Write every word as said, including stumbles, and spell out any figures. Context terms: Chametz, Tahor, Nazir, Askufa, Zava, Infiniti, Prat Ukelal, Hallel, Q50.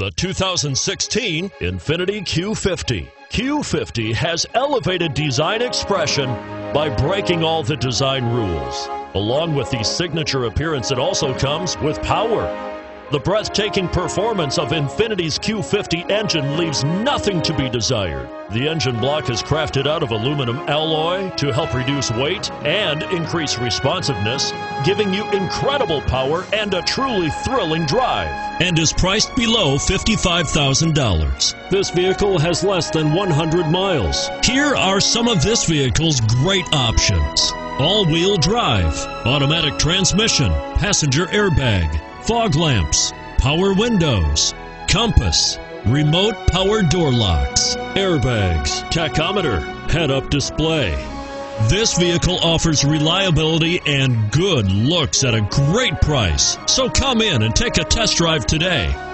the two thousand sixteen Infiniti Q fifty. Q fifty has elevated design expression by breaking all the design rules. Along with the signature appearance, it also comes with power. The breathtaking performance of Infiniti's Q fifty engine leaves nothing to be desired. The engine block is crafted out of aluminum alloy to help reduce weight and increase responsiveness, giving you incredible power and a truly thrilling drive. And is priced below fifty-five thousand dollars. This vehicle has less than one hundred miles. Here are some of this vehicle's great options: all-wheel drive, automatic transmission, passenger airbag, fog lamps, power windows, compass, remote power door locks, airbags, tachometer, head-up display. This vehicle offers reliability and good looks at a great price. So come in and take a test drive today.